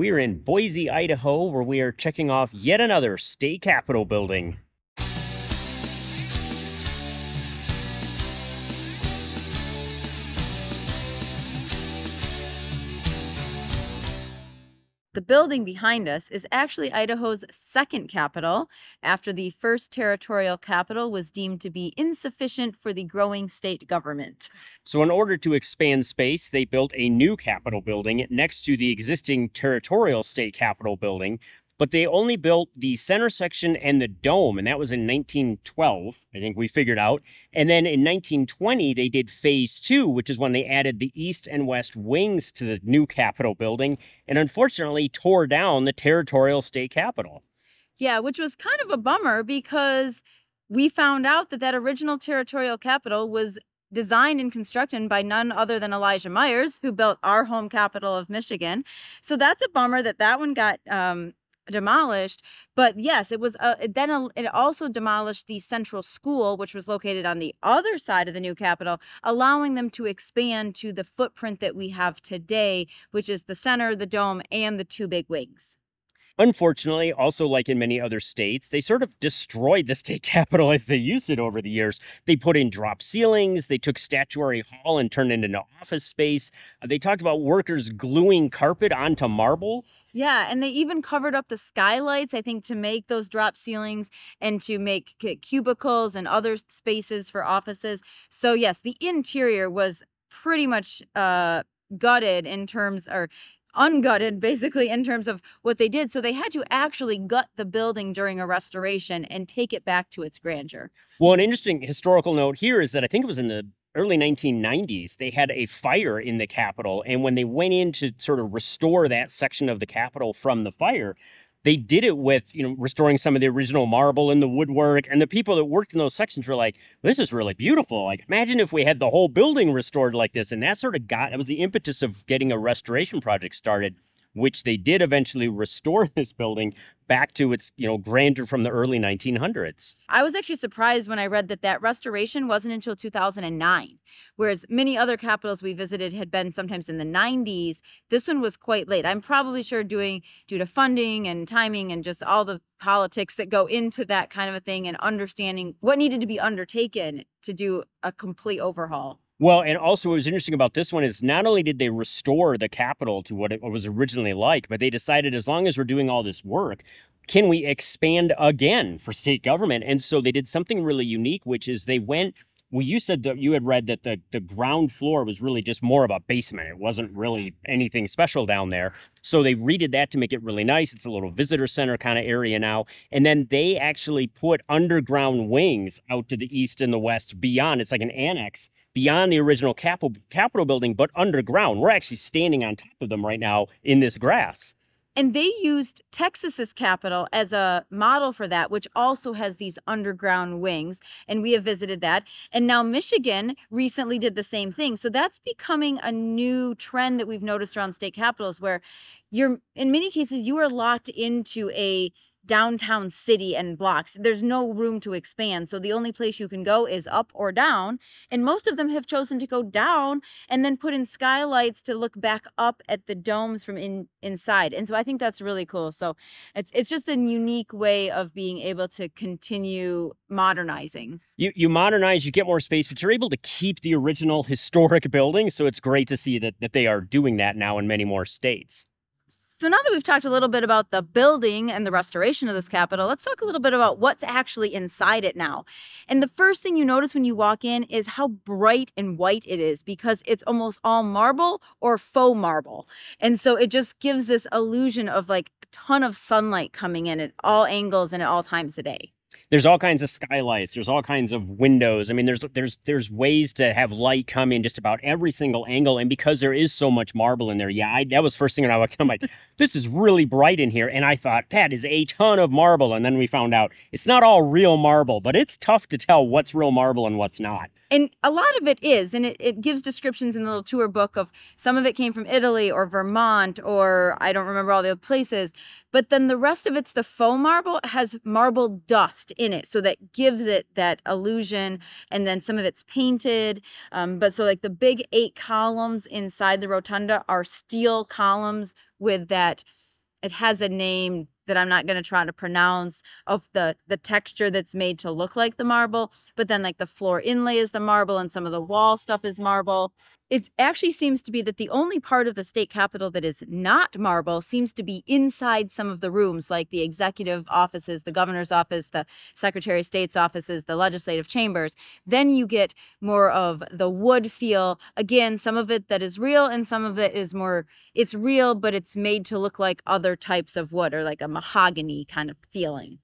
We are in Boise, Idaho, where we are checking off yet another state capitol building. The building behind us is actually Idaho's second capitol, after the first territorial capitol was deemed to be insufficient for the growing state government. So in order to expand space, they built a new capitol building next to the existing territorial state capitol building, but they only built the center section and the dome, and that was in 1912, I think we figured out. And then in 1920, they did phase 2, which is when they added the east and west wings to the new Capitol building, and unfortunately tore down the territorial state capitol. Yeah, which was kind of a bummer because we found out that original territorial capitol was designed and constructed by none other than Elijah Myers, who built our home capitol of Michigan. So that's a bummer that that one got demolished. But yes, it was it also demolished the central school, which was located on the other side of the new capitol, allowing them to expand to the footprint that we have today, which is the center, the dome, and the two big wings. Unfortunately, also like in many other states, they sort of destroyed the state capitol as they used it over the years. They put in drop ceilings, they took statuary hall and turned it into office space. They talked about workers gluing carpet onto marble. Yeah, and they even covered up the skylights, I think, to make those drop ceilings and to make cubicles and other spaces for offices. So yes, the interior was pretty much gutted in terms, or ungutted basically, in terms of what they did. So they had to actually gut the building during a restoration and take it back to its grandeur. Well, an interesting historical note here is that I think it was in the early 1990s, they had a fire in the Capitol, and when they went in to sort of restore that section of the Capitol from the fire, they did it with, you know, restoring some of the original marble and the woodwork, and the people that worked in those sections were like, this is really beautiful. Like, imagine if we had the whole building restored like this. And that sort of got, it was the impetus of getting a restoration project started, which they did eventually restore this building back to its, you know, grandeur from the early 1900s. I was actually surprised when I read that that restoration wasn't until 2009, whereas many other capitals we visited had been sometimes in the 90s. This one was quite late. I'm probably sure due to funding and timing and just all the politics that go into that kind of a thing and understanding what needed to be undertaken to do a complete overhaul. Well, and also what was interesting about this one is not only did they restore the Capitol to what it was originally like, but they decided, as long as we're doing all this work, can we expand again for state government? And so they did something really unique, which is they went, well, you said that you had read that the ground floor was really just more of a basement. It wasn't really anything special down there. So they redid that to make it really nice. It's a little visitor center kind of area now. And then they actually put underground wings out to the east and the west beyond. It's like an annex beyond the original Capitol building, but underground. We're actually standing on top of them right now in this grass. And they used Texas's Capitol as a model for that, which also has these underground wings. And we have visited that. And now Michigan recently did the same thing. So that's becoming a new trend that we've noticed around state capitals, where you're, in many cases, you are locked into a downtown city and blocks. There's no room to expand. So the only place you can go is up or down. And most of them have chosen to go down and then put in skylights to look back up at the domes from inside. And so I think that's really cool. So it's just a unique way of being able to continue modernizing. You modernize, you get more space, but you're able to keep the original historic building. So it's great to see that they are doing that now in many more states. So now that we've talked a little bit about the building and the restoration of this Capitol, let's talk a little bit about what's actually inside it now. And the first thing you notice when you walk in is how bright and white it is, because it's almost all marble or faux marble. And so it just gives this illusion of like a ton of sunlight coming in at all angles and at all times of day. There's all kinds of skylights. There's all kinds of windows. I mean, there's ways to have light come in just about every single angle. And because there is so much marble in there, yeah, that was the first thing when I walked in. I'm like, this is really bright in here. And I thought, that is a ton of marble. And then we found out it's not all real marble, but it's tough to tell what's real marble and what's not. And a lot of it is, and it gives descriptions in the little tour book of some of it came from Italy or Vermont, or I don't remember all the other places, but then the rest of it's the faux marble, has marble dust in it. So that gives it that illusion. And then some of it's painted. But so like the big 8 columns inside the rotunda are steel columns with that it has a name that I'm not going to try to pronounce, of the texture that's made to look like the marble, but then like the floor inlay is the marble and some of the wall stuff is marble. It actually seems to be that the only part of the state capitol that is not marble seems to be inside some of the rooms, like the executive offices, the governor's office, the secretary of state's offices, the legislative chambers. Then you get more of the wood feel. Again, some of it that is real and some of it is more, it's real, but it's made to look like other types of wood or like a mahogany kind of feeling.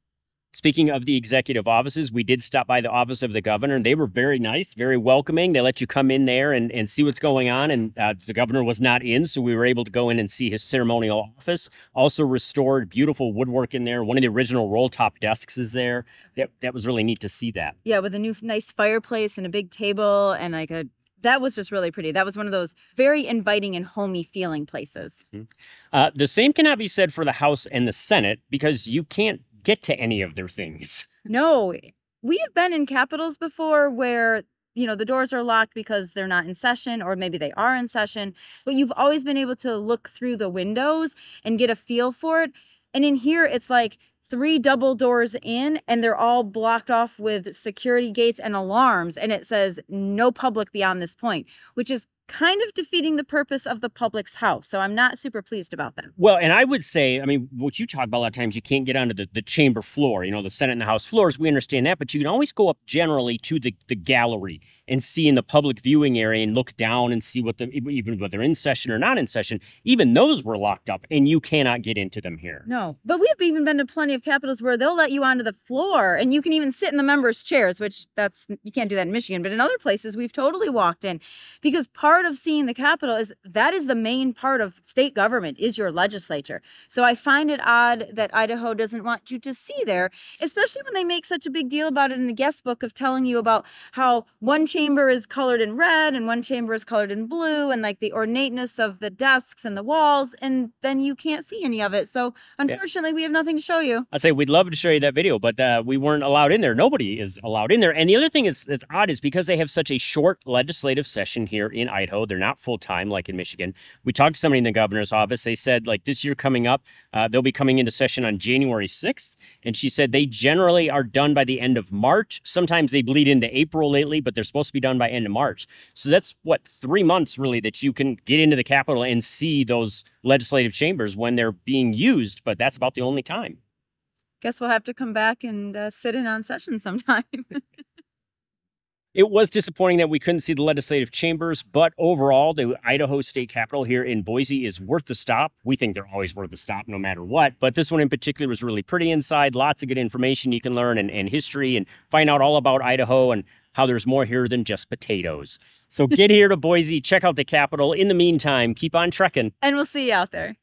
Speaking of the executive offices, we did stop by the office of the governor, and they were very nice, very welcoming. They let you come in there and see what's going on, and the governor was not in, so we were able to go in and see his ceremonial office. Also restored beautiful woodwork in there. One of the original roll-top desks is there. That was really neat to see that. Yeah, with a new nice fireplace and a big table and like a... That was just really pretty. That was one of those very inviting and homey feeling places. Mm-hmm. The same cannot be said for the House and the Senate, because you can't get to any of their things. No, we have been in capitals before where, you know, the doors are locked because they're not in session, or maybe they are in session, but you've always been able to look through the windows and get a feel for it. And in here, it's like three double doors in, and they're all blocked off with security gates and alarms. And it says no public beyond this point, which is kind of defeating the purpose of the public's house. So I'm not super pleased about that. Well, and I would say, I mean, what you talk about a lot of times, you can't get onto the chamber floor, you know, the Senate and the House floors, we understand that, but you can always go up generally to the gallery and see in the public viewing area and look down and see what even whether in session or not in session, even those were locked up and you cannot get into them here. No, but we've even been to plenty of capitals where they'll let you onto the floor and you can even sit in the members' chairs, which that's, you can't do that in Michigan, but in other places we've totally walked in, because part of seeing the capitol is, that is the main part of state government, is your legislature. So I find it odd that Idaho doesn't want you to see there, especially when they make such a big deal about it in the guest book of telling you about how one chamber is colored in red and one chamber is colored in blue, and like the ornateness of the desks and the walls, and then you can't see any of it. So unfortunately, we have nothing to show you. I say we'd love to show you that video, but we weren't allowed in there. Nobody is allowed in there. And the other thing that's odd is because they have such a short legislative session here in Idaho, they're not full-time like in Michigan. We talked to somebody in the governor's office. They said like this year coming up, they'll be coming into session on January 6th. And she said they generally are done by the end of March. Sometimes they bleed into April lately, but they're supposed to be done by end of March. So that's what, 3 months really that you can get into the Capitol and see those legislative chambers when they're being used, but that's about the only time. Guess we'll have to come back and sit in on session sometime. It was disappointing that we couldn't see the legislative chambers, but overall, the Idaho State Capitol here in Boise is worth the stop. We think they're always worth the stop no matter what, but this one in particular was really pretty inside. Lots of good information you can learn and history and find out all about Idaho and how there's more here than just potatoes. So get here to Boise, check out the Capitol. In the meantime, keep on trekking. And we'll see you out there.